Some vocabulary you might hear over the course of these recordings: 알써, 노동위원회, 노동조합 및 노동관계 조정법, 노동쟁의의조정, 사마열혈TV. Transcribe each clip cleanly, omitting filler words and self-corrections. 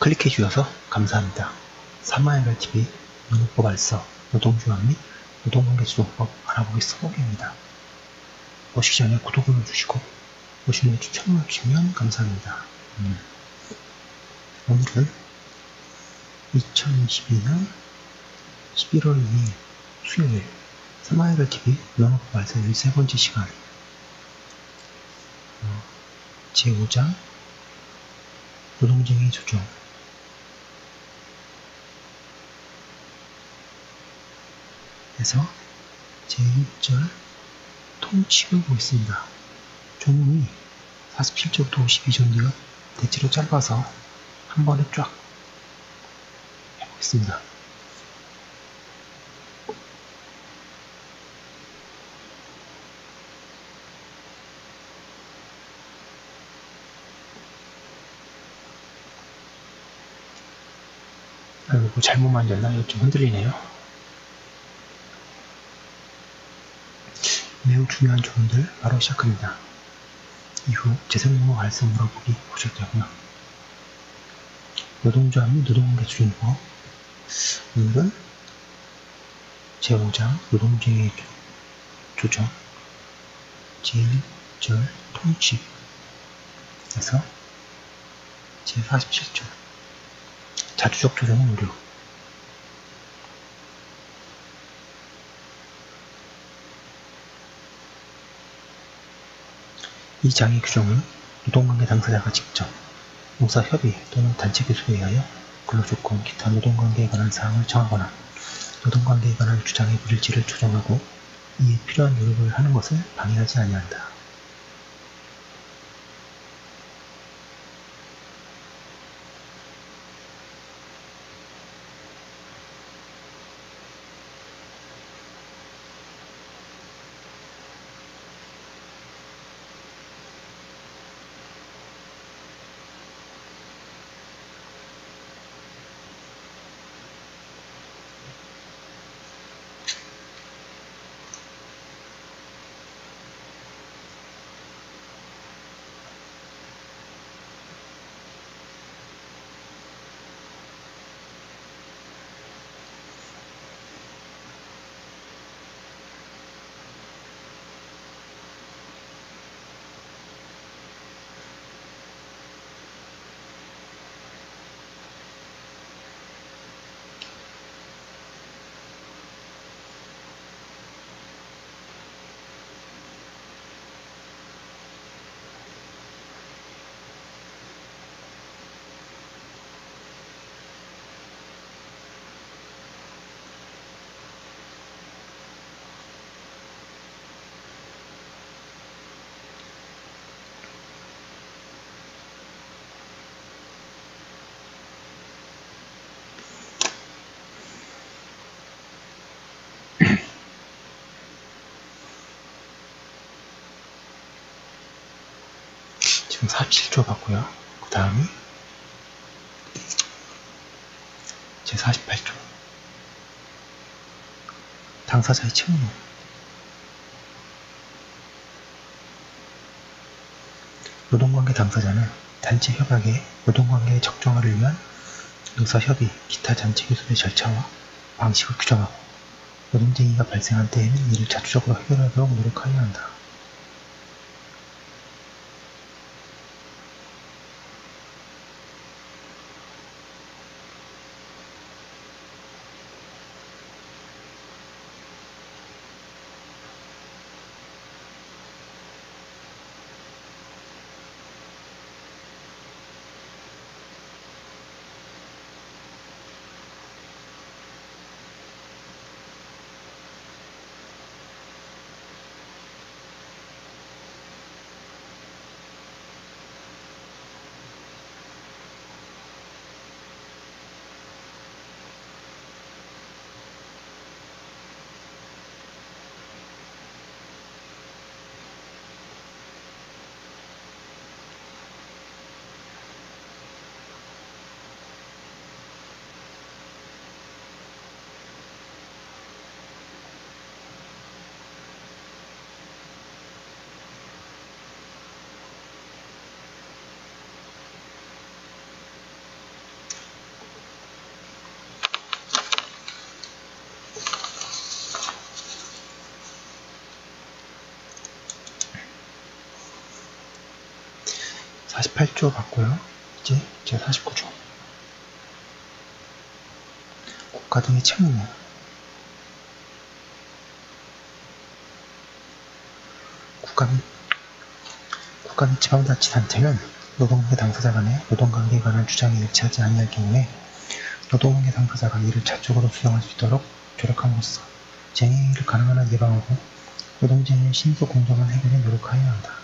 클릭해 주셔서 감사합니다. 사마열혈TV 노동법 알서 노동조합 및 노동관계 조정법 알아보기 써보기입니다. 보시기 전에 구독을 눌러주시고 보시는 데 추천을 주시면 감사합니다. 오늘은 2022년 11월 2일 수요일 사마열혈TV 노동법 알서 13번째 시간 제5장 노동쟁의 조정 에서 제1절 통칙을 보겠습니다. 조문이 47절부터 52절인데요. 대체로 짧아서 한 번에 쫙 해보겠습니다. 아이고, 잘못 만졌나? 이거 좀 흔들리네요. 매우 중요한 조문들 바로 시작합니다. 이후 재생노무 알서 물어보기 보셨다고요. 노동조합 및 노동관계 조정법. 오늘은 제5장 노동쟁의 조정 제1절 통칙에서 제47절 자주적 조정은 무료. 이 장의 규정은 노동관계 당사자가 직접 노사협의 또는 단체 교섭에 의하여 근로조건, 기타 노동관계에 관한 사항을 정하거나 노동관계에 관한 주장의 불일치를 조정하고 이에 필요한 노력을 하는 것을 방해하지 아니한다. 지금 47조 봤고요. 그 다음이 제 48조 당사자의 책무. 노동관계 당사자는 단체 협약의 노동관계의 적정화를 위한 노사협의 기타 단체 교섭의 절차와 방식을 규정하고 노동쟁의가 발생한 때에는 이를 자주적으로 해결하도록 노력하여야 한다. 48조 봤고요. 이제 제 49조. 국가 등의 책무네요. 국가 및 지방자치단체는 노동계 당사자 간의 노동관계에 관한 주장이 일치하지 아니할 경우에 노동계 당사자가 이를 자축으로 수정할 수 있도록 조력함으로써 쟁의를 가능한 한 예방하고 노동쟁의의 신속 공정한 해결에 노력하여야 한다.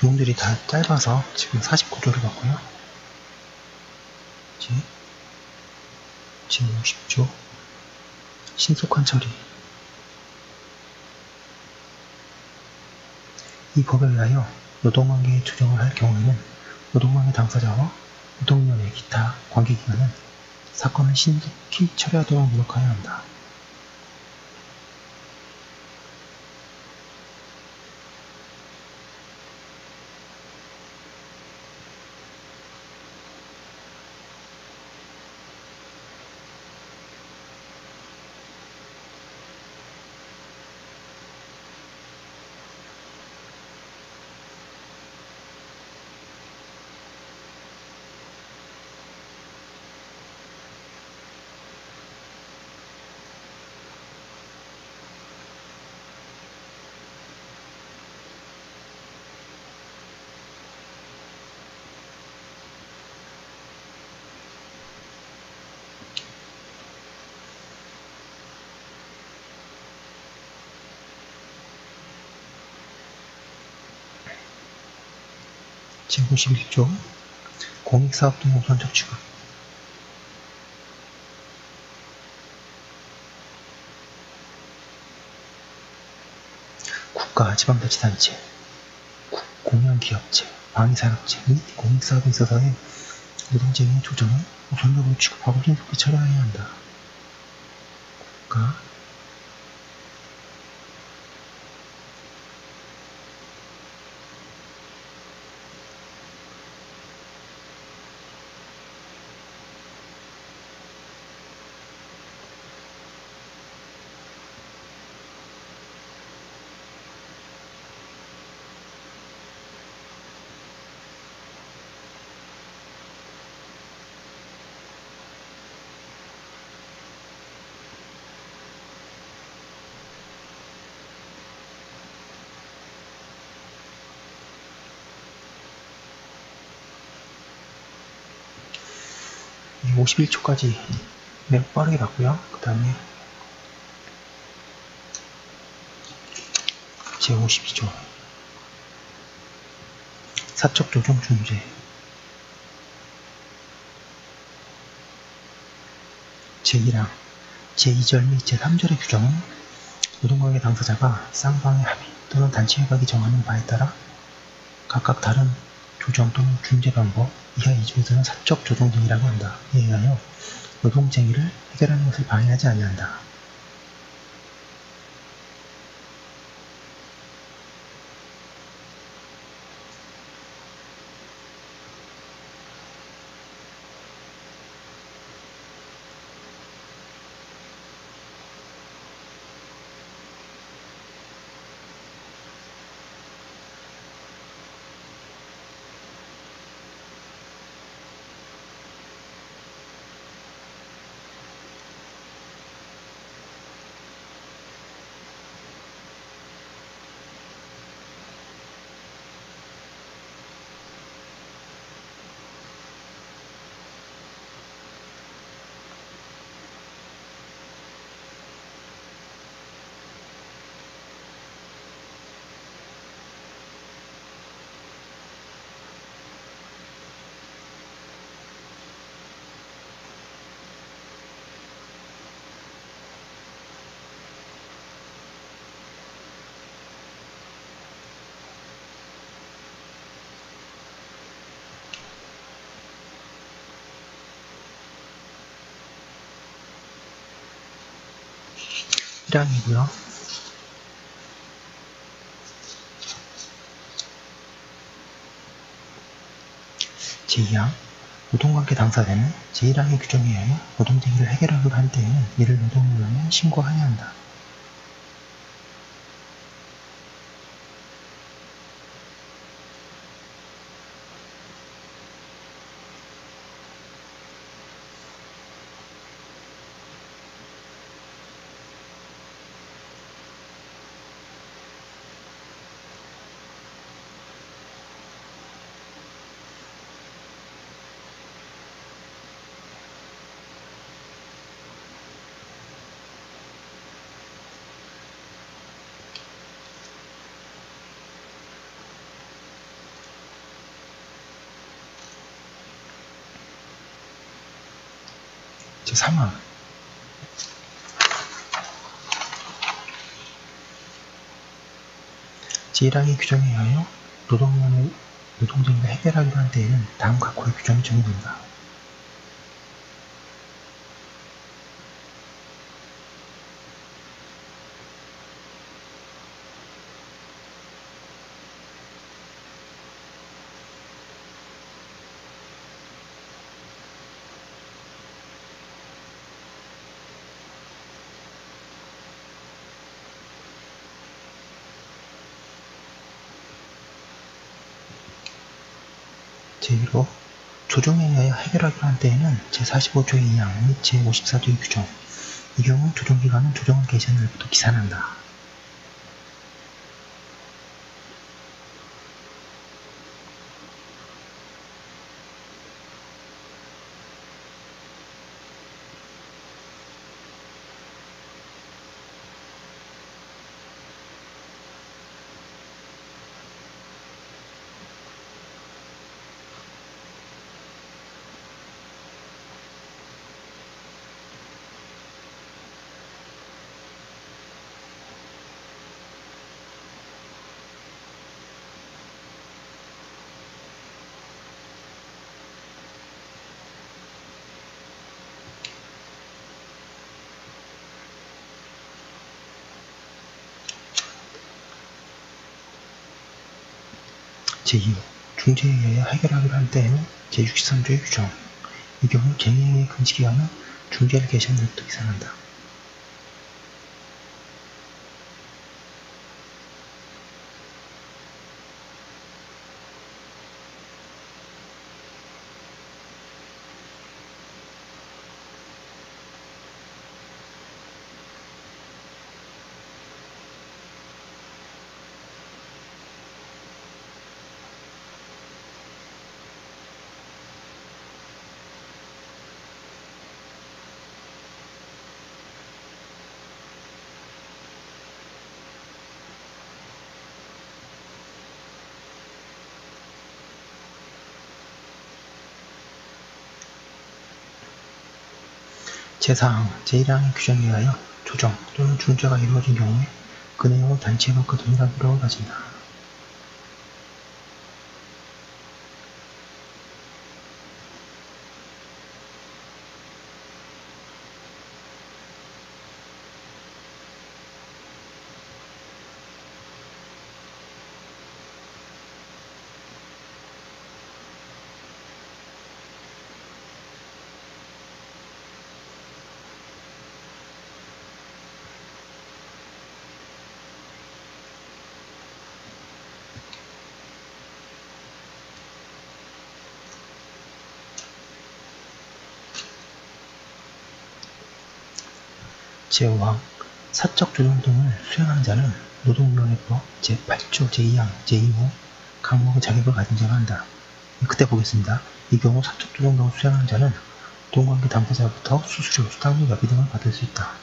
조문들이 다 짧아서 지금 49조를 봤고요. 이제 제 50조 신속한 처리. 이 법에 의하여 노동관계에 조정을 할 경우에는 노동관계 당사자와 노동위원회 기타 관계기관은 사건을 신속히 처리하도록 노력하여야 한다. 제 51조 공익사업 등 우선적 취급. 국가, 지방자치단체, 공연기업체, 방위산업체 및 공익사업에 있어서의 노동쟁의 조정은 우선적으로 취급하고 신속히 처리해야 한다. 국가, 이 51초까지 매우 빠르게 봤고요. 그 다음에 제 52조 사적 조정 중재. 제 1항 제 2절 및 제 3절의 규정은 노동관계 당사자가 쌍방의 합의 또는 단체 협약이 정하는 바에 따라 각각 다른 조정 또는 중재 방법, 이하 2조에서는 사적 조정 등이라고 한다. 이에 의하여 노동쟁의를 해결하는 것을 방해하지 아니한다. 1장이고요. 제2항 노동관계 당사자는 제1항의 규정에 의해 노동쟁의를 해결하려고 할 때에는 이를 노동조합에 신고하여야 한다. 제3항 제1항의 규정에 의하여 노동쟁의를 해결하기로 한 때에는 다음 각호의 규정이 적용된다. 제1호 조정에 의하여 해결하기로 한 때에는 제45조의 2항 및 제54조의 규정, 이 경우 조정기간은 조정한 개시일로부터 기산한다. 제2호 중재에 의하여 해결하기로 할 때에는 제63조의 규정, 이 경우 쟁의의 금지기간은 중재를 개시한 일부터 기산한다. 제4항, 제1항의 규정에 의하여 조정 또는 중재가 이루어진 경우에 그 내용은 단체 법과 동일한 효력을 가진다. 제5항 사적 조정 등을 수행하는 자는 노동위원회법 제8조 제2항 제2호 각목의 자격을 가진 자가 한다. 그때 보겠습니다. 이 경우 사적 조정 등을 수행하는 자는 노동관계 당사자로부터 수수료, 수당료, 야비 등을 받을 수 있다.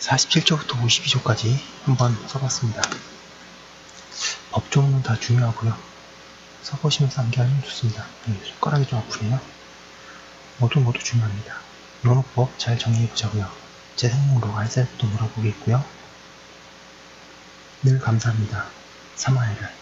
47조부터 52조까지 한번 써봤습니다. 법조문은 다 중요하고요. 써보시면서 암기하면 좋습니다. 네, 손가락이 좀 아프네요. 모두 중요합니다. 노동법 잘 정리해보자고요. 재생목록 알살부터 물어보겠고요. 늘 감사합니다. 사마열혈.